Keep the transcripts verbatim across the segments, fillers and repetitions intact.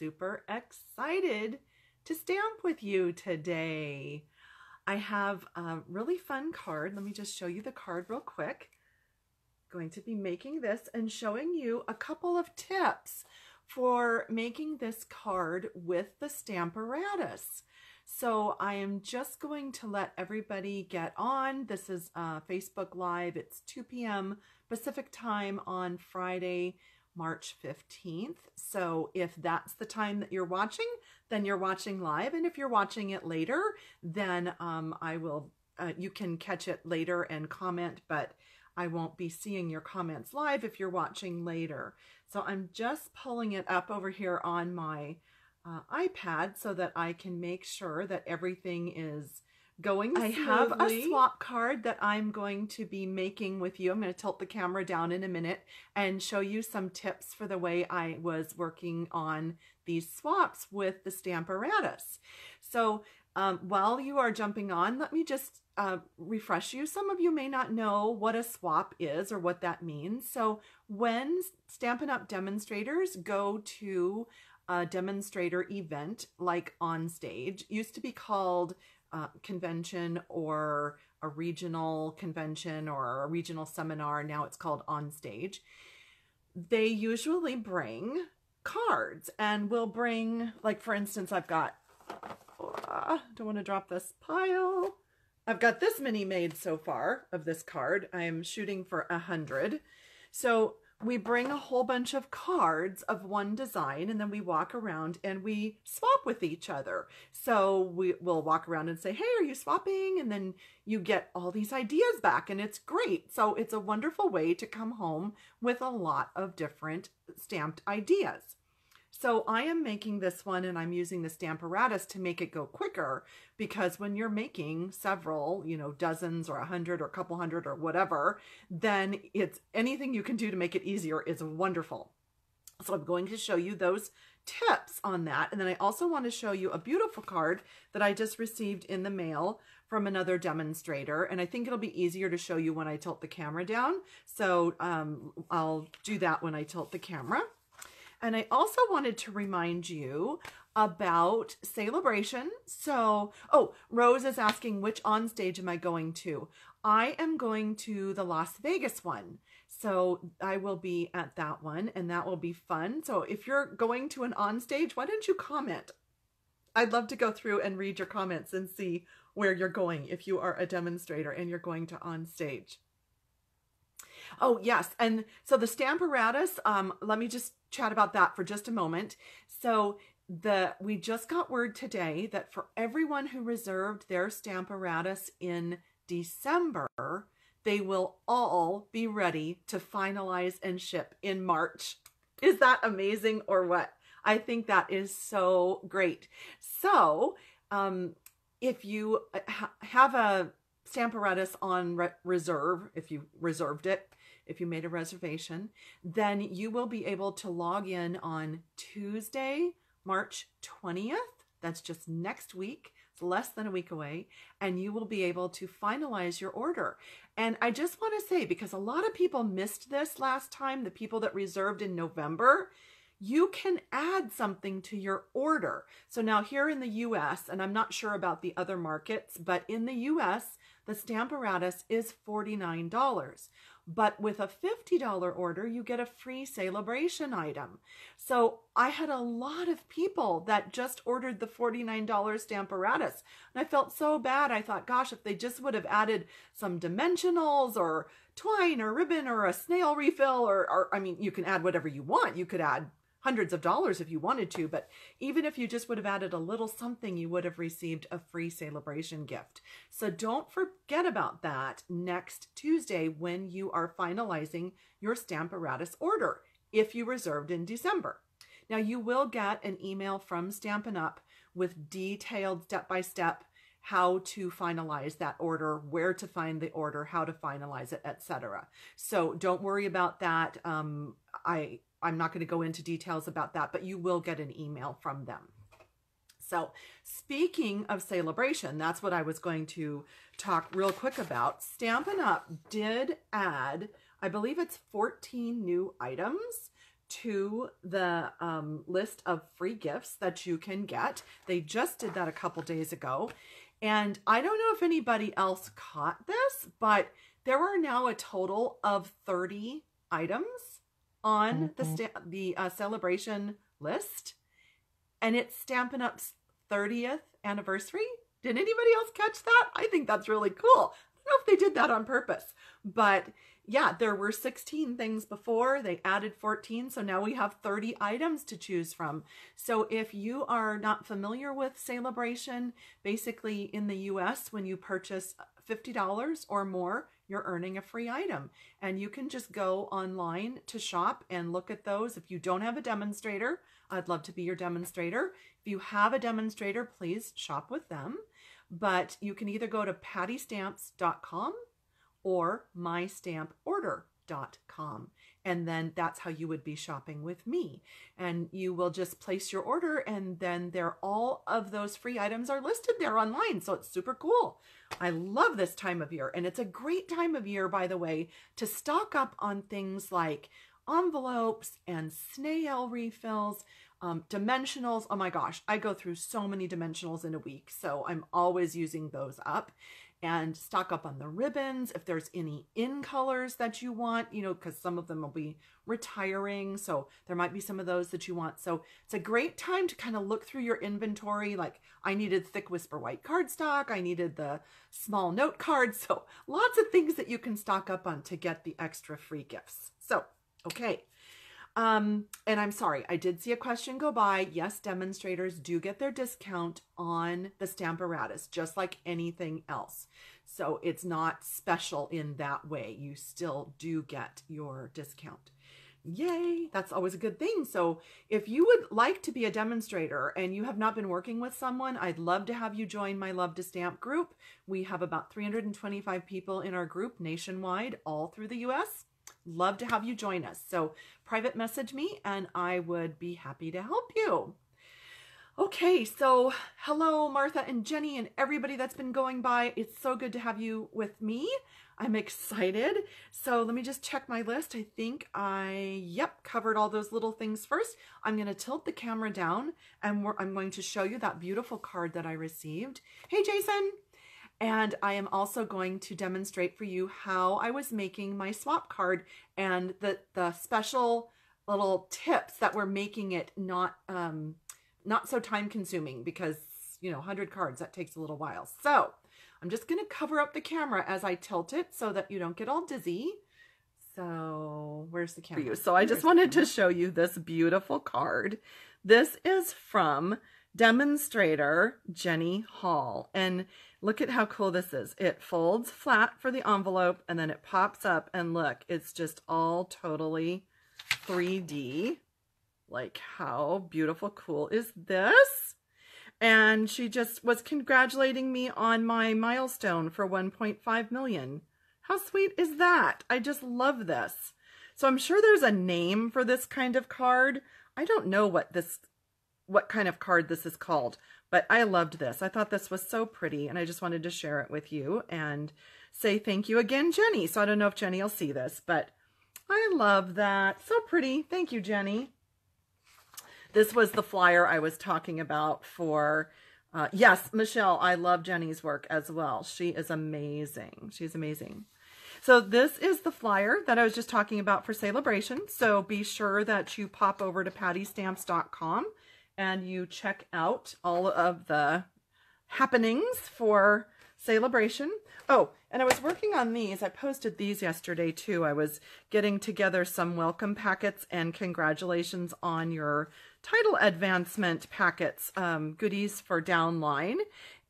super excited to stamp with you today. I have a really fun card. Let me just show you the card real quick. Going to be making this and showing you a couple of tips for making this card with the Stamparatus. So I am just going to let everybody get on. This is uh, Facebook Live. It's two p m Pacific time on Friday, March fifteenth. So if that's the time that you're watching, then you're watching live. And if you're watching it later, then um, I will, uh, you can catch it later and comment, but I won't be seeing your comments live if you're watching later. So I'm just pulling it up over here on my uh, iPad so that I can make sure that everything is going smoothly. I have a swap card that I'm going to be making with you. I'm going to tilt the camera down in a minute and show you some tips for the way I was working on these swaps with the Stamparatus. So um, while you are jumping on, let me just uh, refresh you. Some of you may not know what a swap is or what that means. So when Stampin' Up! Demonstrators go to a demonstrator event, like on stage, used to be called Uh, convention or a regional convention or a regional seminar. Now it's called on stage. They usually bring cards and will bring, like, for instance, I've got, oh, I don't want to drop this pile. I've got this many made so far of this card. I am shooting for a hundred. So we bring a whole bunch of cards of one design, and then we walk around and we swap with each other. So we will walk around and say, hey, are you swapping? And then you get all these ideas back, and it's great. So it's a wonderful way to come home with a lot of different stamped ideas. So I am making this one, and I'm using the Stamparatus to make it go quicker, because when you're making several, you know, dozens or a hundred or a couple hundred or whatever, then it's anything you can do to make it easier is wonderful. So I'm going to show you those tips on that. And then I also want to show you a beautiful card that I just received in the mail from another demonstrator. And I think it'll be easier to show you when I tilt the camera down. So um, I'll do that when I tilt the camera. And I also wanted to remind you about Sale-a-bration. So, oh, Rose is asking, which on stage am I going to? I am going to the Las Vegas one. So I will be at that one, and that will be fun. So if you're going to an on stage, why don't you comment? I'd love to go through and read your comments and see where you're going if you are a demonstrator and you're going to on stage. Oh, yes. And so the Stamparatus, um, let me just chat about that for just a moment. So the we just got word today that for everyone who reserved their Stamparatus in December, they will all be ready to finalize and ship in March. Is that amazing or what? I think that is so great. So um, if you ha have a Stamparatus on re reserve, if you reserved it, if you made a reservation, then you will be able to log in on Tuesday, March twentieth. That's just next week. It's less than a week away. And you will be able to finalize your order. And I just want to say, because a lot of people missed this last time, the people that reserved in November, you can add something to your order. So now here in the U S, and I'm not sure about the other markets, but in the U S, the Stamparatus is forty-nine dollars. But with a fifty dollar order, you get a free Sale-a-bration item. So I had a lot of people that just ordered the forty-nine dollar Stamparatus. And I felt so bad. I thought, gosh, if they just would have added some dimensionals or twine or ribbon or a snail refill, or, or I mean, you can add whatever you want. You could add hundreds of dollars if you wanted to, but even if you just would have added a little something, you would have received a free Sale-a-bration gift. So don't forget about that next Tuesday when you are finalizing your Stamparatus order, if you reserved in December. Now you will get an email from Stampin' Up! With detailed step-by-step how to finalize that order, where to find the order, how to finalize it, et cetera. So don't worry about that. Um, I... I'm not going to go into details about that, but you will get an email from them. So speaking of Sale-a-bration, that's what I was going to talk real quick about. Stampin' Up! Did add, I believe it's fourteen new items to the um, list of free gifts that you can get. They just did that a couple days ago. And I don't know if anybody else caught this, but there are now a total of thirty items on mm-hmm. the, the uh, celebration list. And it's Stampin' Up's thirtieth anniversary. Did anybody else catch that? I think that's really cool. I don't know if they did that on purpose, but yeah, there were sixteen things before. They added fourteen, so now we have thirty items to choose from. So if you are not familiar with Sale-a-bration, basically in the U S, when you purchase fifty dollars or more, you're earning a free item. And you can just go online to shop and look at those. If you don't have a demonstrator, I'd love to be your demonstrator. If you have a demonstrator, please shop with them. But you can either go to patty stamps dot com or my stamp order dot com. And then that's how you would be shopping with me. And you will just place your order, and then they're all of those free items are listed there online. So it's super cool. I love this time of year. And it's a great time of year, by the way, to stock up on things like envelopes and snail refills, um, dimensionals. Oh my gosh, I go through so many dimensionals in a week. So I'm always using those up. And stock up on the ribbons if there's any in colors that you want, you know, because some of them will be retiring. So there might be some of those that you want. So it's a great time to kind of look through your inventory. Like I needed thick Whisper White cardstock. I needed the small note cards. So lots of things that you can stock up on to get the extra free gifts. So, okay. Um, and I'm sorry, I did see a question go by. Yes, demonstrators do get their discount on the Stamparatus, just like anything else. So it's not special in that way. You still do get your discount. Yay, that's always a good thing. So if you would like to be a demonstrator and you have not been working with someone, I'd love to have you join my Love to Stamp group. We have about three hundred twenty-five people in our group nationwide, all through the U S Love to have you join us. So private message me and I would be happy to help you. Okay, so hello Martha and Jenny and everybody that's been going by. It's so good to have you with me. I'm excited. So let me just check my list. I think I, yep, covered all those little things first. I'm going to tilt the camera down and we're, I'm going to show you that beautiful card that I received. Hey Jason! And I am also going to demonstrate for you how I was making my swap card and the, the special little tips that were making it not, um, not so time consuming because, you know, one hundred cards, that takes a little while. So I'm just going to cover up the camera as I tilt it so that you don't get all dizzy. So where's the camera? So I just wanted to show you this beautiful card. This is from demonstrator Jenny Hall. And look at how cool this is. It folds flat for the envelope and then it pops up and look, it's just all totally three D. Like how beautiful cool is this? And she just was congratulating me on my milestone for one point five million. How sweet is that? I just love this. So I'm sure there's a name for this kind of card. I don't know what this, what kind of card this is called. But I loved this. I thought this was so pretty, and I just wanted to share it with you and say thank you again, Jenny. So I don't know if Jenny will see this, but I love that. So pretty. Thank you, Jenny. This was the flyer I was talking about for, uh, yes, Michelle, I love Jenny's work as well. She is amazing. She's amazing. So this is the flyer that I was just talking about for Sale-a-bration. So be sure that you pop over to patty stamps dot com and you check out all of the happenings for Sale-a-bration. Oh, and I was working on these. I posted these yesterday too. I was getting together some welcome packets and congratulations on your title advancement packets, um, goodies for downline.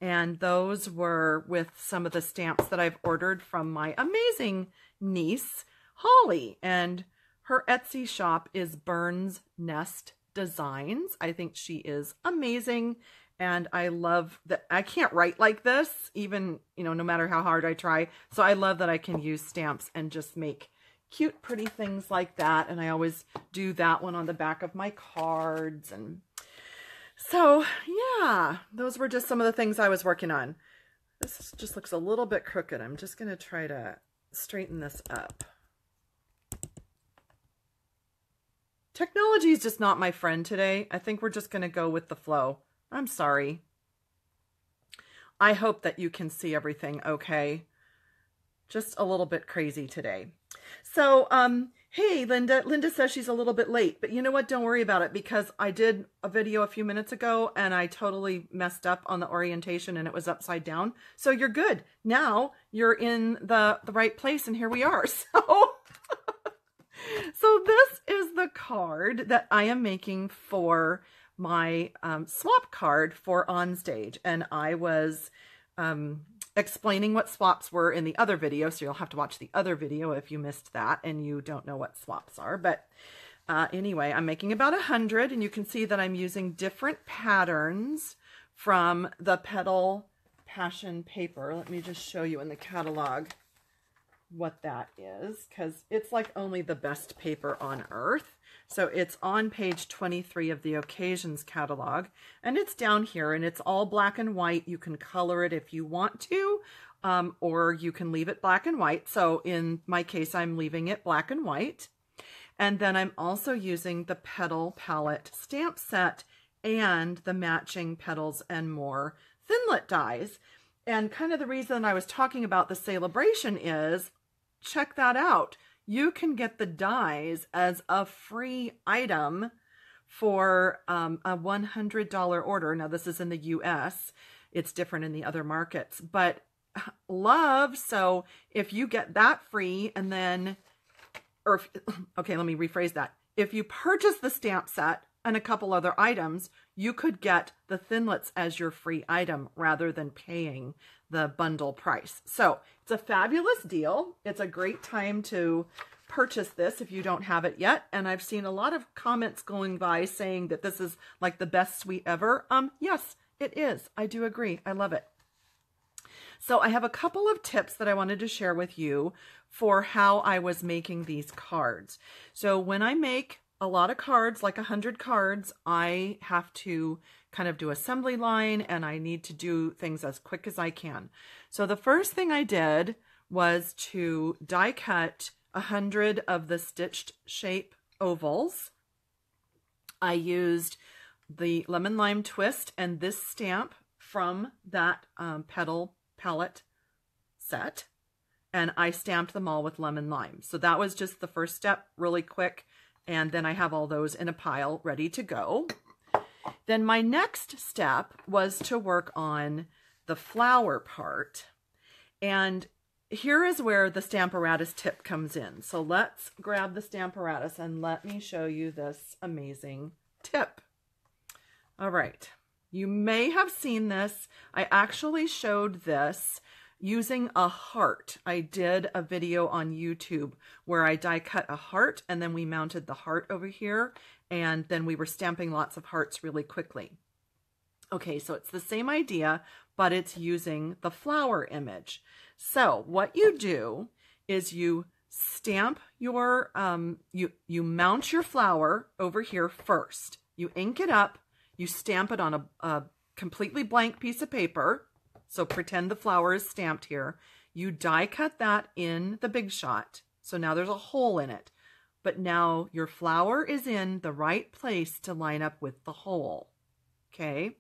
And those were with some of the stamps that I've ordered from my amazing niece, Holly. And her Etsy shop is Burns Nest Designs. I think she is amazing and I love that I can't write like this even, you know, no matter how hard I try. So I love that I can use stamps and just make cute, pretty things like that. And I always do that one on the back of my cards. And so, yeah, those were just some of the things I was working on. This just looks a little bit crooked. I'm just going to try to straighten this up. Technology is just not my friend today. I think we're just going to go with the flow. I'm sorry. I hope that you can see everything okay. Just a little bit crazy today. So, um, hey, Linda. Linda says she's a little bit late, but you know what? Don't worry about it, because I did a video a few minutes ago and I totally messed up on the orientation and it was upside down. So you're good. Now you're in the, the right place and here we are. So, so this is the card that I am making for my um, swap card for on stage. And I was um, explaining what swaps were in the other video. So you'll have to watch the other video if you missed that and you don't know what swaps are. But uh, anyway, I'm making about a hundred and you can see that I'm using different patterns from the Petal Passion paper. Let me just show you in the catalog what that is, because it's like only the best paper on earth. So it's on page twenty-three of the Occasions catalog, and it's down here, and it's all black and white. You can color it if you want to, um, or you can leave it black and white. So in my case, I'm leaving it black and white. And then I'm also using the Petal Palette stamp set and the matching Petals and More Thinlit dies. And kind of the reason I was talking about the Sale-a-bration is, check that out. You can get the dies as a free item for um, a one hundred dollar order. Now, this is in the U S. It's different in the other markets. But love, so if you get that free and then, or if, okay, let me rephrase that. If you purchase the stamp set and a couple other items, you could get the Thinlits as your free item rather than paying the bundle price. So it's a fabulous deal. It's a great time to purchase this if you don't have it yet. And I've seen a lot of comments going by saying that this is like the best sweet ever. Um, yes, it is. I do agree. I love it. So I have a couple of tips that I wanted to share with you for how I was making these cards. So when I make a lot of cards, like a hundred cards, I have to kind of do assembly line and I need to do things as quick as I can. So the first thing I did was to die cut a hundred of the stitched shape ovals. I used the Lemon Lime Twist and this stamp from that um, Petal Palette set, and I stamped them all with Lemon Lime. So that was just the first step, really quick. And then I have all those in a pile ready to go. Then my next step was to work on the flower part. And here is where the Stamparatus tip comes in. So let's grab the Stamparatus and let me show you this amazing tip. All right. You may have seen this. I actually showed this using a heart. I did a video on YouTube where I die cut a heart and then we mounted the heart over here and then we were stamping lots of hearts really quickly. Okay, so it's the same idea, but it's using the flower image. So what you do is you stamp your, um, you, you mount your flower over here first. You ink it up, you stamp it on a, a completely blank piece of paper. So pretend the flower is stamped here. You die cut that in the Big Shot. So now there's a hole in it. But now your flower is in the right place to line up with the hole. Okay.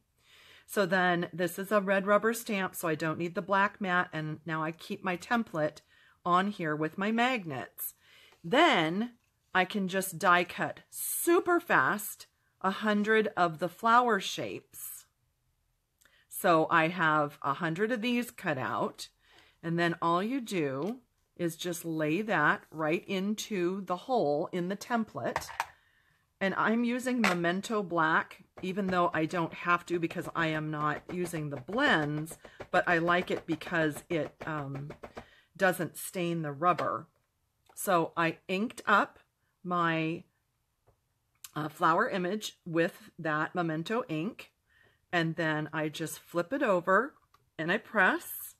So then this is a red rubber stamp, so I don't need the black mat. And now I keep my template on here with my magnets. Then I can just die cut super fast a hundred of the flower shapes. So I have a hundred of these cut out, and then all you do is just lay that right into the hole in the template. And I'm using Memento Black, even though I don't have to because I am not using the blends, but I like it because it um, doesn't stain the rubber. So I inked up my uh, flower image with that Memento ink. And then I just flip it over and I press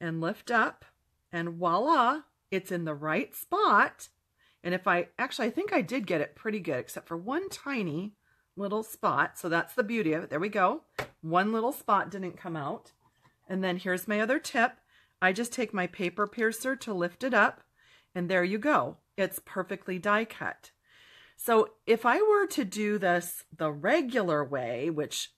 and lift up and voila, it's in the right spot. And if I, actually I think I did get it pretty good except for one tiny little spot. So that's the beauty of it. There we go. One little spot didn't come out. And then here's my other tip. I just take my paper piercer to lift it up and there you go. It's perfectly die cut. So if I were to do this the regular way, which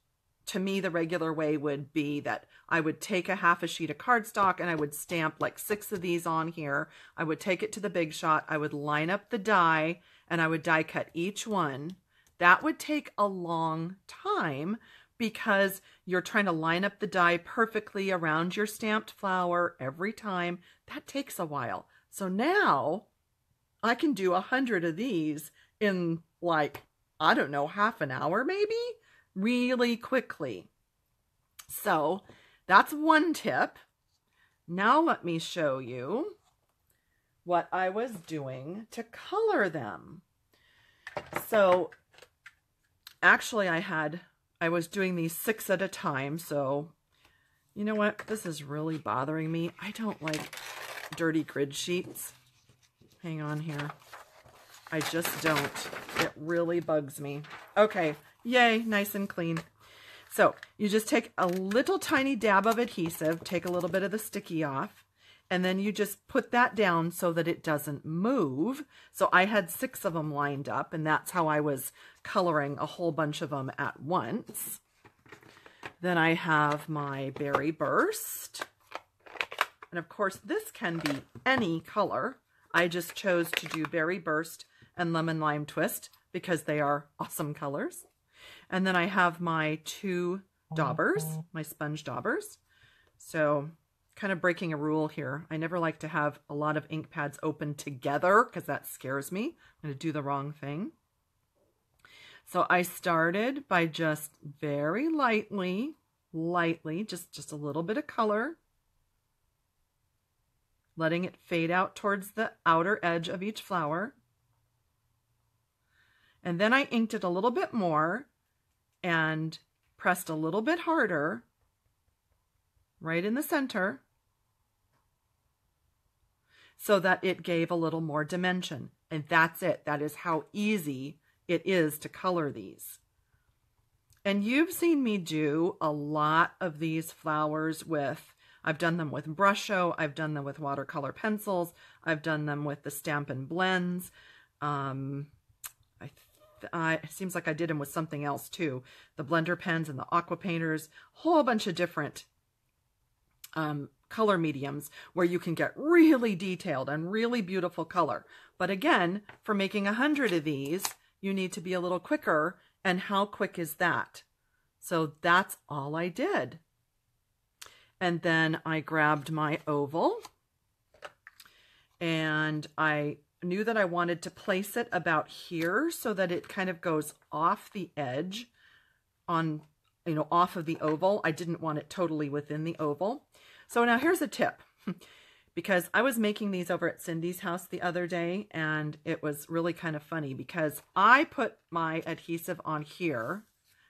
to me the regular way would be that I would take a half a sheet of cardstock and I would stamp like six of these on here. I would take it to the Big Shot. I would line up the die and I would die cut each one. That would take a long time because you're trying to line up the die perfectly around your stamped flower every time. That takes a while. So now I can do a hundred of these in like, I don't know, half an hour maybe? Really quickly. So that's one tip. Now let me show you what I was doing to color them. So actually I had, I was doing these six at a time. So you know what? This is really bothering me. I don't like dirty grid sheets. Hang on here. I just don't. It really bugs me. Okay. Yay. Nice and clean. So you just take a little tiny dab of adhesive, take a little bit of the sticky off, and then you just put that down so that it doesn't move. So I had six of them lined up, and that's how I was coloring a whole bunch of them at once. Then I have my Berry Burst. And of course, this can be any color. I just chose to do Berry Burst and Lemon Lime Twist because they are awesome colors. And then I have my two daubers, my sponge daubers. So kind of breaking a rule here. I never like to have a lot of ink pads open together because that scares me. I'm going to do the wrong thing. So I started by just very lightly, lightly, just, just a little bit of color, letting it fade out towards the outer edge of each flower. And then I inked it a little bit more and pressed a little bit harder right in the center so that it gave a little more dimension. And that's it. That is how easy it is to color these. And you've seen me do a lot of these flowers with, I've done them with Brusho, I've done them with watercolor pencils, I've done them with the Stampin' Blends. Um... Uh, it seems like I did them with something else too. The blender pens and the aqua painters, whole bunch of different um, color mediums where you can get really detailed and really beautiful color. But again, for making a hundred of these, you need to be a little quicker. And how quick is that? So that's all I did. And then I grabbed my oval and I knew that I wanted to place it about here so that it kind of goes off the edge on, you know, off of the oval. I didn't want it totally within the oval. So now here's a tip, because I was making these over at Cindy's house the other day, and it was really kind of funny because I put my adhesive on here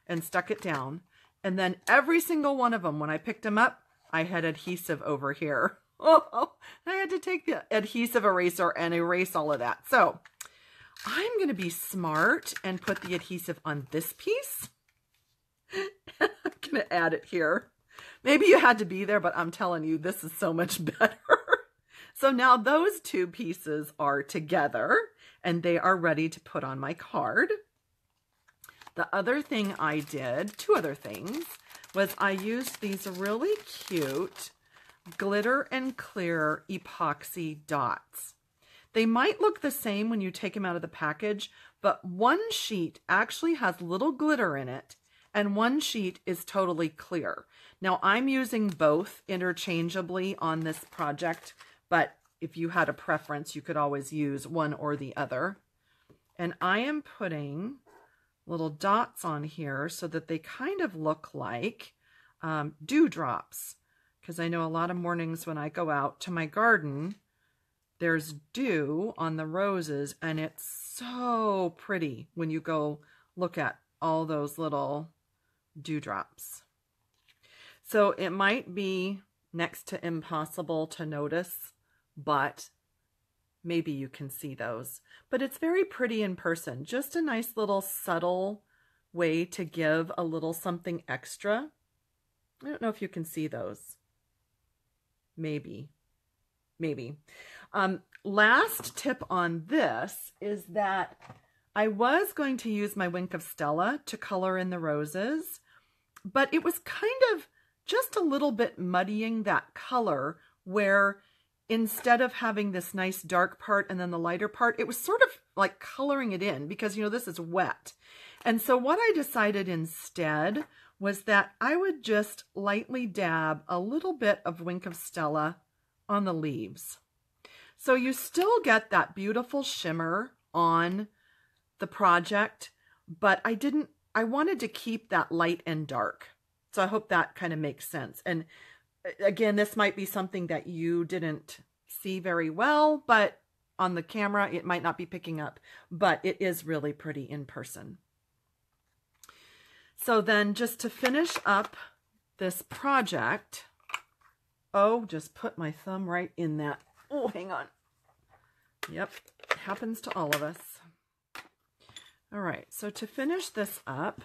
and stuck it down. And then every single one of them, when I picked them up, I had adhesive over here. Oh, I had to take the adhesive eraser and erase all of that. So I'm going to be smart and put the adhesive on this piece. I'm going to add it here. Maybe you had to be there, but I'm telling you, this is so much better. So now those two pieces are together and they are ready to put on my card. The other thing I did, two other things, was I used these really cute glitter and clear epoxy dots. They might look the same when you take them out of the package, but one sheet actually has little glitter in it and one sheet is totally clear. Now I'm using both interchangeably on this project, but if you had a preference, you could always use one or the other. And I am putting little dots on here so that they kind of look like um, dewdrops. Because I know a lot of mornings when I go out to my garden, there's dew on the roses, and it's so pretty when you go look at all those little dewdrops. So it might be next to impossible to notice, but maybe you can see those. But it's very pretty in person, just a nice little subtle way to give a little something extra. I don't know if you can see those. Maybe, maybe. Um, last tip on this is that I was going to use my Wink of Stella to color in the roses, but it was kind of just a little bit muddying that color, where instead of having this nice dark part and then the lighter part, it was sort of like coloring it in because, you know, this is wet. And so what I decided instead was that I would just lightly dab a little bit of Wink of Stella on the leaves. So you still get that beautiful shimmer on the project, but I didn't, I wanted to keep that light and dark. So I hope that kind of makes sense. And again, this might be something that you didn't see very well, but on the camera, it might not be picking up, but it is really pretty in person. So then just to finish up this project, oh, just put my thumb right in that. Oh, hang on. Yep, it happens to all of us. All right, so to finish this up,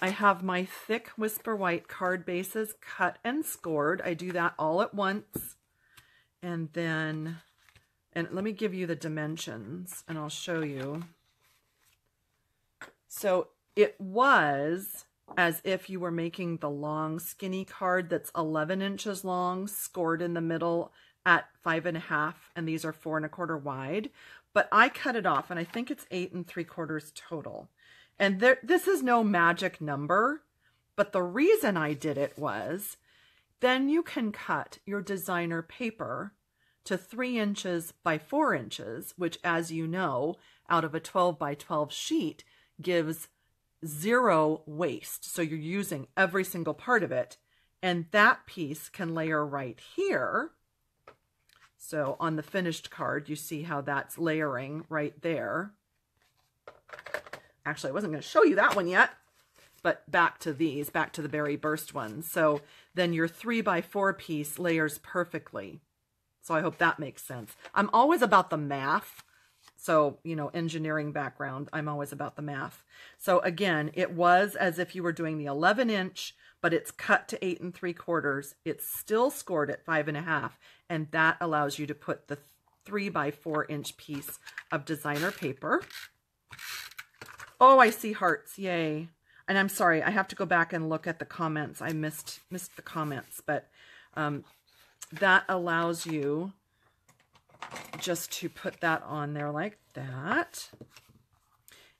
I have my thick Whisper White card bases cut and scored. I do that all at once. And then, and let me give you the dimensions and I'll show you. So it was as if you were making the long skinny card that's eleven inches long, scored in the middle at five and a half, and these are four and a quarter wide. But I cut it off and I think it's eight and three quarters total. And there, this is no magic number, but the reason I did it was then you can cut your designer paper to three inches by four inches, which, as you know, out of a twelve by twelve sheet gives zero waste. So you're using every single part of it. And that piece can layer right here. So on the finished card, you see how that's layering right there. Actually, I wasn't going to show you that one yet, but back to these, back to the Berry Burst ones. So then your three by four piece layers perfectly. So I hope that makes sense. I'm always about the math. So, you know, engineering background, I'm always about the math. So again, it was as if you were doing the eleven inch, but it's cut to eight and three quarters. It's still scored at five and a half. And that allows you to put the three by four inch piece of designer paper. Oh, I see hearts. Yay. And I'm sorry, I have to go back and look at the comments. I missed missed the comments, but um, that allows you just to put that on there like that.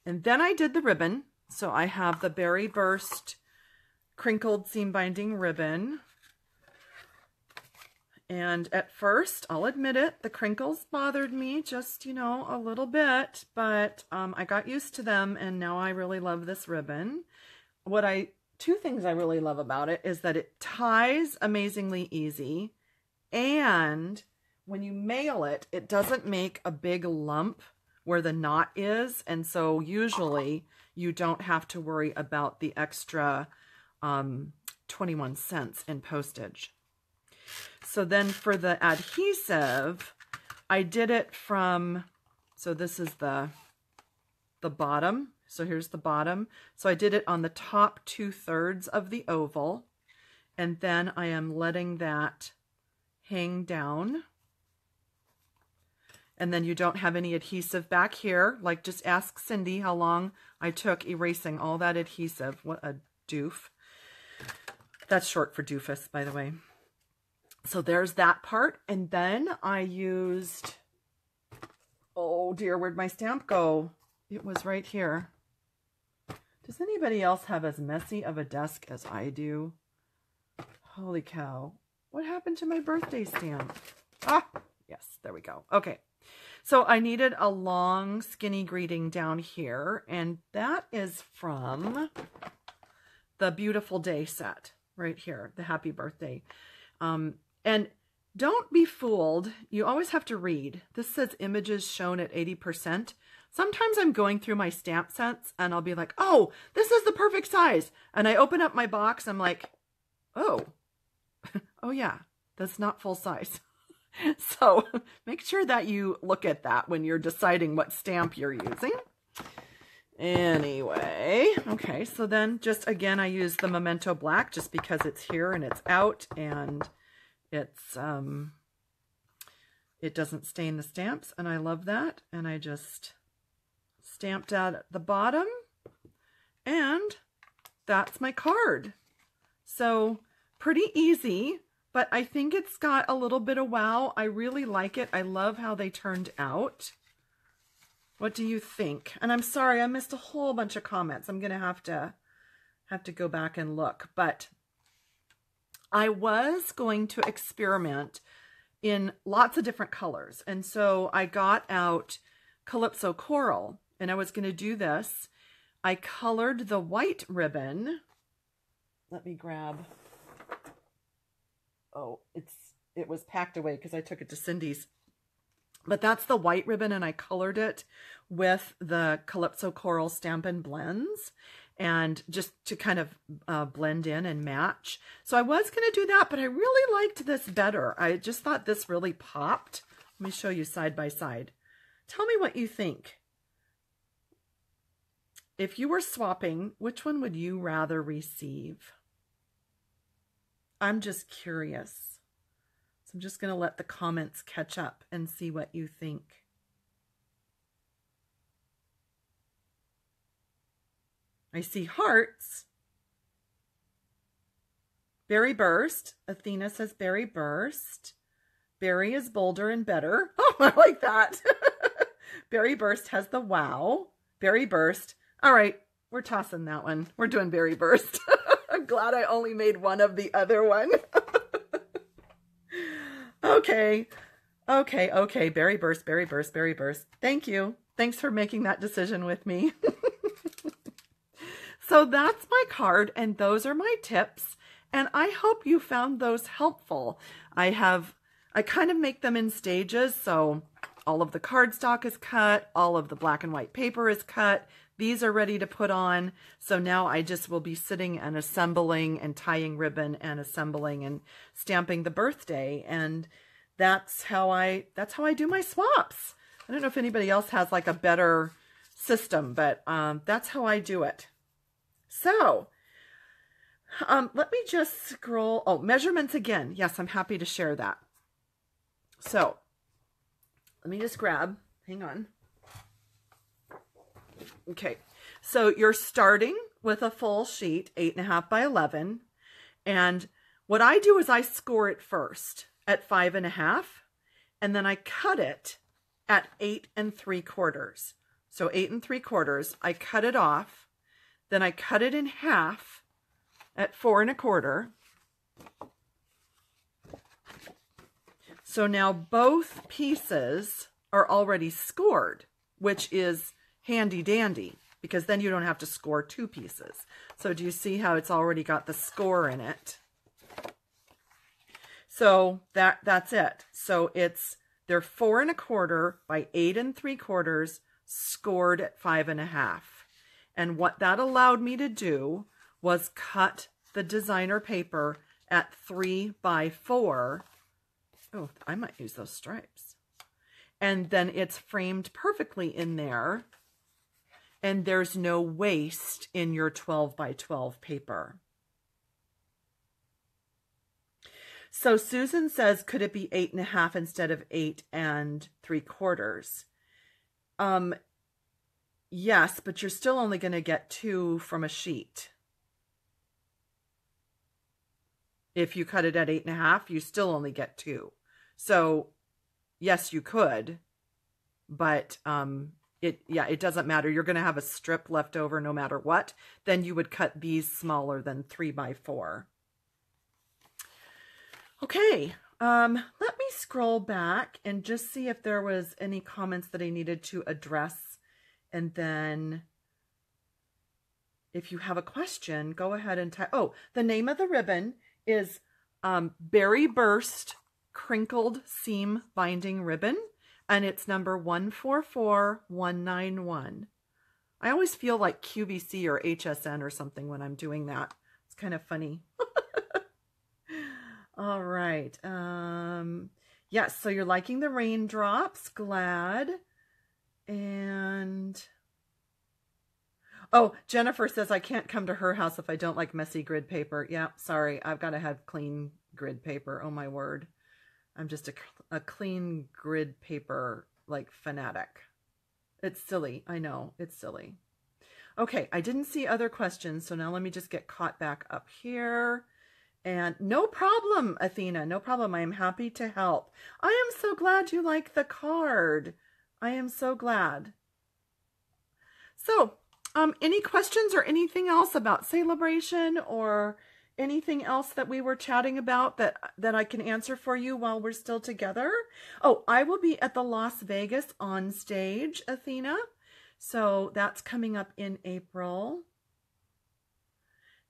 And then I did the ribbon. So I have the Berry Burst crinkled seam binding ribbon. And at first, I'll admit it, the crinkles bothered me just, you know, a little bit, but um, I got used to them and now I really love this ribbon. What I, two things I really love about it is that it ties amazingly easy, and when you mail it, it doesn't make a big lump where the knot is, and so usually you don't have to worry about the extra um, twenty-one cents in postage. So then for the adhesive, I did it from, so this is the, the bottom. So here's the bottom. So I did it on the top two thirds of the oval. And then I am letting that hang down. And then you don't have any adhesive back here. Like, just ask Cindy how long I took erasing all that adhesive. What a doof. That's short for doofus, by the way. So there's that part, and then I used, oh dear, where'd my stamp go? It was right here. Does anybody else have as messy of a desk as I do? Holy cow. What happened to my birthday stamp? Ah, yes, there we go. Okay, so I needed a long skinny greeting down here, and that is from the Beautiful Day set right here, the Happy Birthday. Um, And don't be fooled. You always have to read. This says images shown at eighty percent. Sometimes I'm going through my stamp sets and I'll be like, oh, this is the perfect size. And I open up my box. I'm like, oh, oh yeah, that's not full size. So make sure that you look at that when you're deciding what stamp you're using. Anyway, okay, so then just again, I use the Memento Black just because it's here and it's out and it's, um, it doesn't stain the stamps, and I love that. And I just stamped out at the bottom, and that's my card. So pretty easy, but I think it's got a little bit of wow. I really like it. I love how they turned out. What do you think? And I'm sorry, I missed a whole bunch of comments. I'm gonna have to have to go back and look, but I was going to experiment in lots of different colors. And so I got out Calypso Coral, and I was gonna do this. I colored the white ribbon. Let me grab, oh, it's it was packed away because I took it to Cindy's. But that's the white ribbon, and I colored it with the Calypso Coral Stampin' Blends, and just to kind of uh, blend in and match. So I was going to do that, but I really liked this better. I just thought this really popped. Let me show you side by side. Tell me what you think. If you were swapping, which one would you rather receive? I'm just curious. I'm just going to let the comments catch up and see what you think. I see hearts. Berry Burst. Athena says Berry Burst. Berry is bolder and better. Oh, I like that. Berry Burst has the wow. Berry Burst. All right, we're tossing that one. We're doing Berry Burst. I'm glad I only made one of the other one. Okay, okay, okay, Berry Burst, Berry Burst, Berry Burst. Thank you. Thanks for making that decision with me. So that's my card, and those are my tips, and I hope you found those helpful. I have, I kind of make them in stages, so all of the cardstock is cut, all of the black and white paper is cut, these are ready to put on, so now I just will be sitting and assembling and tying ribbon and assembling and stamping the birthday, and that's how I that's how I do my swaps. I don't know if anybody else has like a better system, but um, that's how I do it. So um, let me just scroll. Oh, measurements again. Yes, I'm happy to share that. So let me just grab. Hang on. Okay, so you're starting with a full sheet, eight and a half by eleven, and what I do is I score it first at five and a half, and then I cut it at eight and three quarters. So eight and three quarters, I cut it off, then I cut it in half at four and a quarter. So now both pieces are already scored, which is handy dandy, because then you don't have to score two pieces. So do you see how it's already got the score in it? So that that's it. So it's, they're four and a quarter by eight and three quarters, scored at five and a half. And what that allowed me to do was cut the designer paper at three by four. Oh, I might use those stripes. And then it's framed perfectly in there. And there's no waste in your twelve by twelve paper. So Susan says, could it be eight and a half instead of eight and three quarters? Um, yes, but you're still only going to get two from a sheet. If you cut it at eight and a half, you still only get two. So yes, you could, but um, It, yeah, it doesn't matter. You're going to have a strip left over no matter what. Then you would cut these smaller than three by four. Okay, um, let me scroll back and just see if there was any comments that I needed to address. And then if you have a question, go ahead and type. Oh, the name of the ribbon is um, Berry Burst Crinkled Seam Binding Ribbon. And it's number one four four one nine one. I always feel like Q V C or H S N or something when I'm doing that. It's kind of funny. All right. Um, yes, so you're liking the raindrops. Glad. And, oh, Jennifer says, I can't come to her house if I don't like messy grid paper. Yeah, sorry. I've got to have clean grid paper. Oh, my word. I'm just a, a clean grid paper, like, fanatic. It's silly. I know, it's silly. Okay, I didn't see other questions, so now let me just get caught back up here. And no problem, Athena, no problem. I am happy to help. I am so glad you like the card. I am so glad. So, um, any questions or anything else about Sale-a-bration or anything else that we were chatting about that, that I can answer for you while we're still together? Oh, I will be at the Las Vegas on stage, Athena. So that's coming up in April.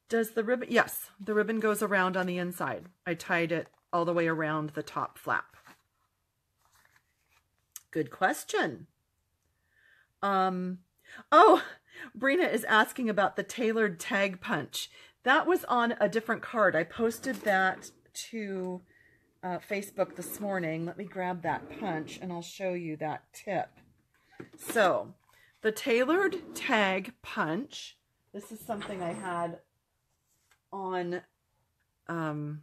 Does the ribbon? Yes, the ribbon goes around on the inside. I tied it all the way around the top flap. Good question. Um, oh, Brina is asking about the tailored tag punch. That was on a different card. I posted that to uh, Facebook this morning. Let me grab that punch and I'll show you that tip. So the tailored tag punch, this is something I had on um,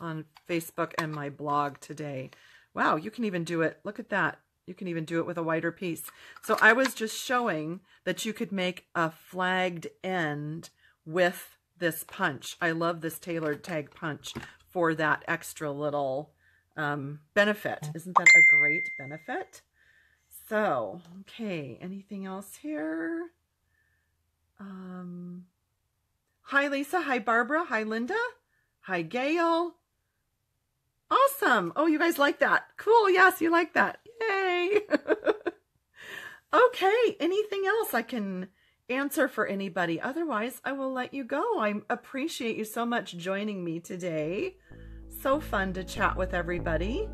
on Facebook and my blog today. Wow, you can even do it. Look at that. You can even do it with a wider piece. So I was just showing that you could make a flagged end with this punch. I love this tailored tag punch for that extra little um, benefit. Isn't that a great benefit? So, okay, anything else here? Um, hi, Lisa. Hi, Barbara. Hi, Linda. Hi, Gail. Awesome. Oh, you guys like that. Cool. Yes, you like that. Yay. Okay, anything else I can answer for anybody? Otherwise, I will let you go. I appreciate you so much joining me today. So fun to chat with everybody.